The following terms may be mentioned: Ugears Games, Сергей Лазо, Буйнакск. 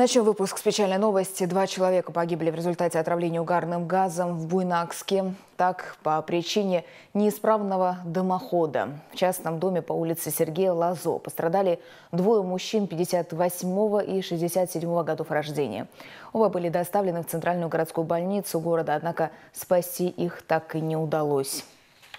Начнем выпуск с печальной новости. 2 человека погибли в результате отравления угарным газом в Буйнакске. Так, по причине неисправного дымохода. В частном доме по улице Сергея Лазо пострадали 2 мужчин 58 и 67 годов рождения. Оба были доставлены в центральную городскую больницу города, однако спасти их так и не удалось.